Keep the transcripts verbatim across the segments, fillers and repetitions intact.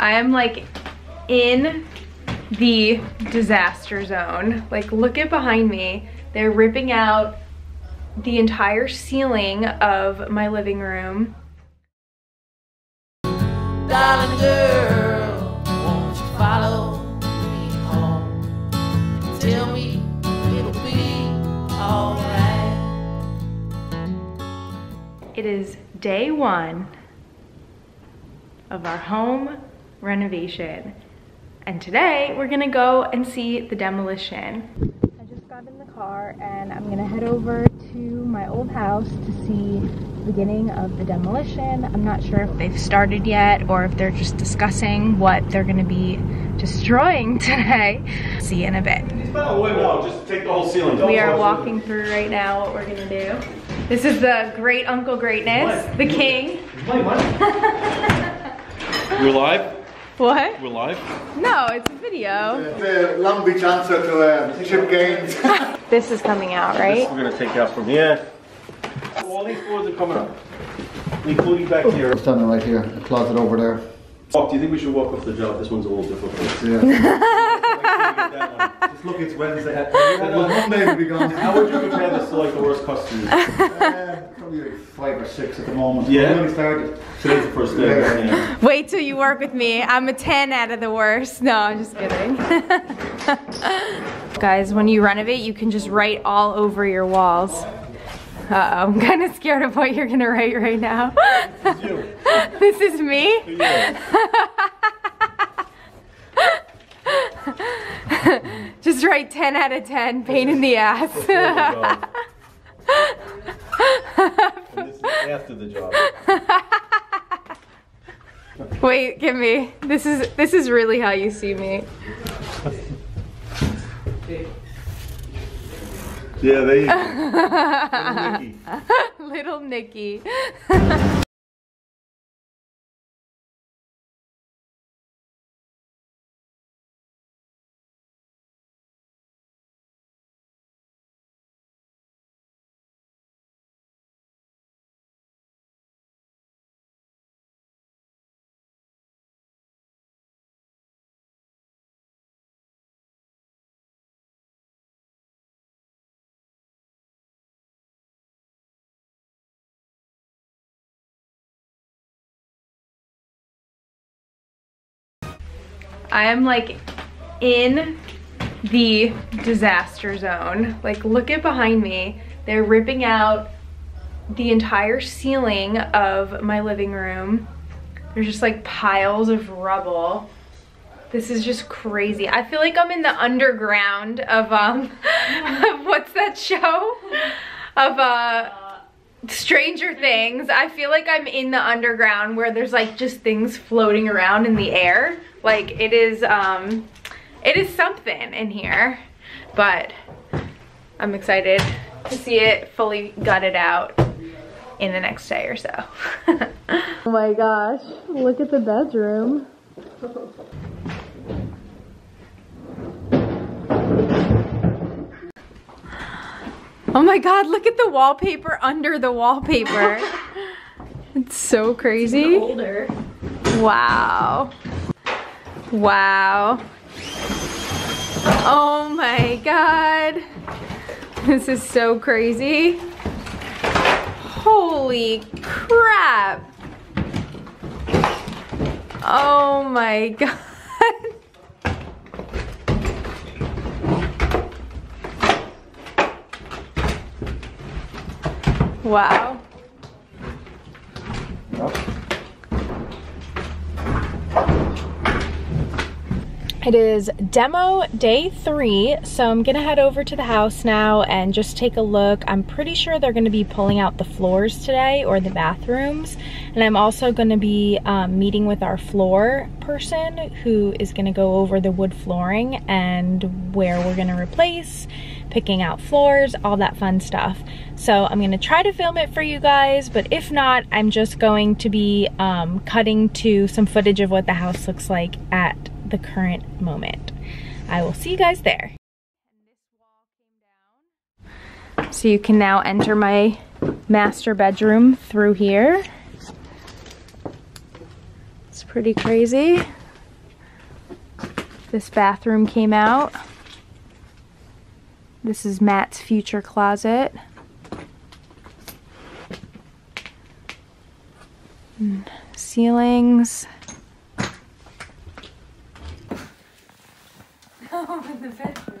I am like in the disaster zone. Like, look at behind me. They're ripping out the entire ceiling of my living room. Darling girl, won't you follow me home? Tell me it'll be all right. It is day one of our home renovation. And today we're gonna go and see the demolition. I just got in the car and I'm gonna head over to my old house to see the beginning of the demolition. I'm not sure if they've started yet or if they're just discussing what they're gonna be destroying today. See you in a bit. Oh, wait, no, just take the whole ceiling. Don't we are walking it. Through right now what we're gonna do. This is the great Uncle Greatness, what? The king. Wait, what? We're live? What? We're live? No, it's a video. It's a Long Beach answer to uh, Chip Gaines. This is coming out, right? This we're gonna take out from here. All these floors are coming up, including back oh. here. I'm standing right here, a closet over there. Oh, do you think we should walk off the job? This one's a little difficult. Yeah. Just look, it's Wednesday. Monday will be gone. How would you compare this to like the worst customer? Uh, probably like five or six at the moment. Yeah. When we started. Today's the first day. Yeah. Yeah. Wait till you work with me. I'm a ten out of the worst. No, I'm just kidding. Guys, when you renovate, you can just write all over your walls. Uh-oh, I'm kind of scared of what you're going to write right now. This is you. This is me? Yeah. Just write ten out of ten, pain in the ass. And this is after the job. Wait, give me. This is, this is really how you see me. Yeah, there you go. Little Nikki. Little Nikki. I am like in the disaster zone. Like, look at behind me. They're ripping out the entire ceiling of my living room. There's just like piles of rubble. This is just crazy. I feel like I'm in the underground of, um, of what's that show? Of, uh, Stranger Things. I feel like I'm in the underground where there's like just things floating around in the air. Like, it is um it is something in here, but I'm excited to see it fully gutted out in the next day or so. Oh my gosh, look at the bedroom. Oh my god, look at the wallpaper under the wallpaper. It's so crazy. It's even older. Wow. Wow. Oh my god. This is so crazy. Holy crap. Oh my god. Wow. It is demo day three, so I'm gonna head over to the house now and just take a look. I'm pretty sure they're gonna be pulling out the floors today, or the bathrooms, and I'm also gonna be um, meeting with our floor person who is gonna go over the wood flooring and where we're gonna replace, picking out floors, all that fun stuff. So I'm gonna try to film it for you guys, but if not, I'm just going to be um, cutting to some footage of what the house looks like at the current moment. I will see you guys there. So you can now enter my master bedroom through here. It's pretty crazy. This bathroom came out. This is Matt's future closet. And ceilings. Oh, in the bedroom.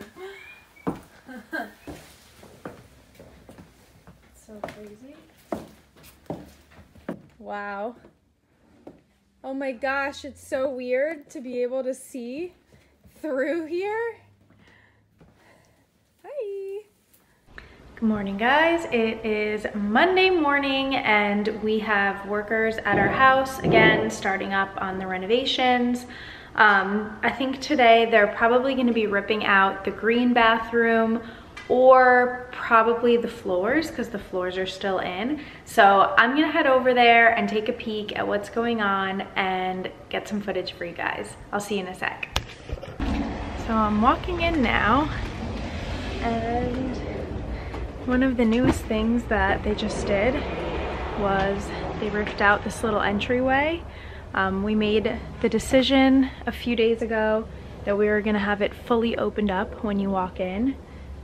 So crazy. Wow. Oh my gosh, it's so weird to be able to see through here. Hi. Good morning, guys. It is Monday morning and we have workers at our house again, starting up on the renovations. Um, I think today they're probably going to be ripping out the green bathroom or probably the floors because the floors are still in. So I'm going to head over there and take a peek at what's going on and get some footage for you guys. I'll see you in a sec. So I'm walking in now, and one of the newest things that they just did was they ripped out this little entryway. Um, we made the decision a few days ago that we were going to have it fully opened up when you walk in,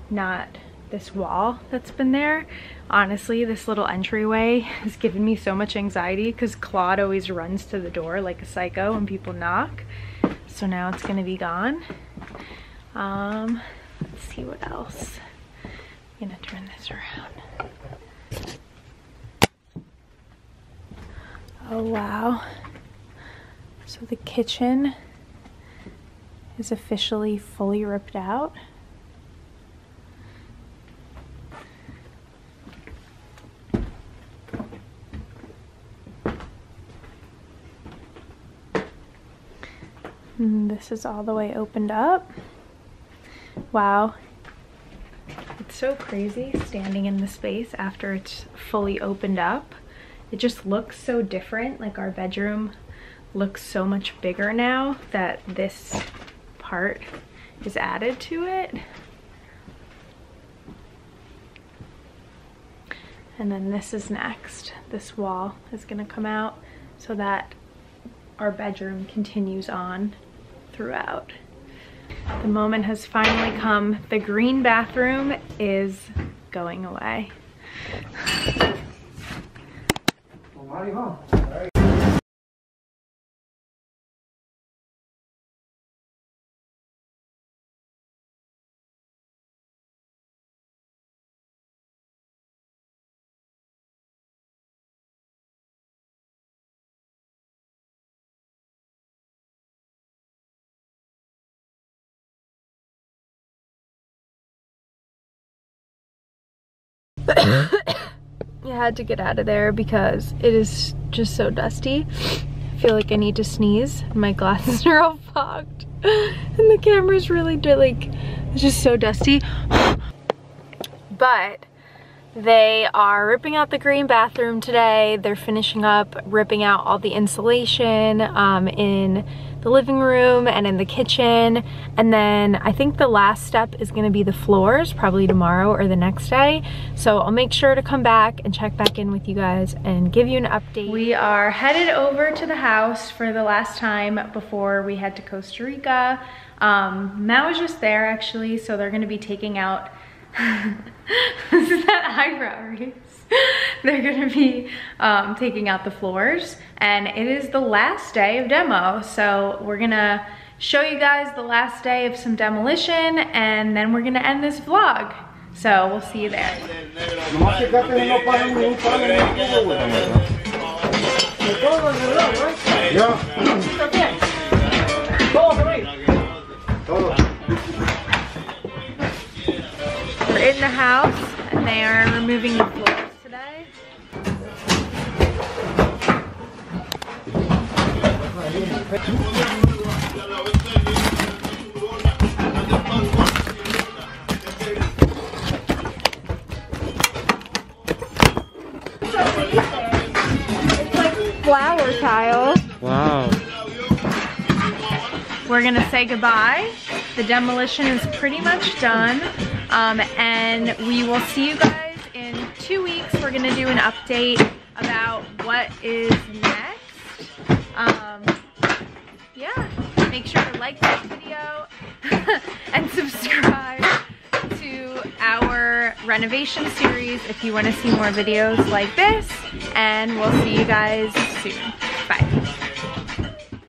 not this wall that's been there. Honestly, this little entryway has given me so much anxiety because Claude always runs to the door like a psycho when people knock. So now it's going to be gone. Um, let's see what else. I'm going to turn this around. Oh, wow. So the kitchen is officially fully ripped out. And this is all the way opened up. Wow. It's so crazy standing in the space after it's fully opened up. It just looks so different. Like, our bedroom looks so much bigger now that this part is added to it. And then this is next. This wall is going to come out so that our bedroom continues on throughout. The moment has finally come. The green bathroom is going away. Well, I had to get out of there because it is just so dusty. I feel like I need to sneeze. My glasses are all fogged. And the camera's really, like, it's just so dusty. But they are ripping out the green bathroom today. They're finishing up ripping out all the insulation um, in the living room and in the kitchen. And then I think the last step is going to be the floors, probably tomorrow or the next day. So I'll make sure to come back and check back in with you guys and give you an update. We are headed over to the house for the last time before we head to Costa Rica. Um, Matt was just there, actually, so they're going to be taking out this is that eyebrow raise. They're gonna be um, taking out the floors, and it is the last day of demo, so we're gonna show you guys the last day of some demolition, and then we're gonna end this vlog. So we'll see you there. We're in the house and they are removing the floors today. It's like flower tiles. Wow. We're gonna say goodbye. The demolition is pretty much done. Um, and we will see you guys in two weeks. We're going to do an update about what is next. Um, yeah, make sure to like this video and subscribe to our renovation series if you want to see more videos like this, and we'll see you guys soon. Bye.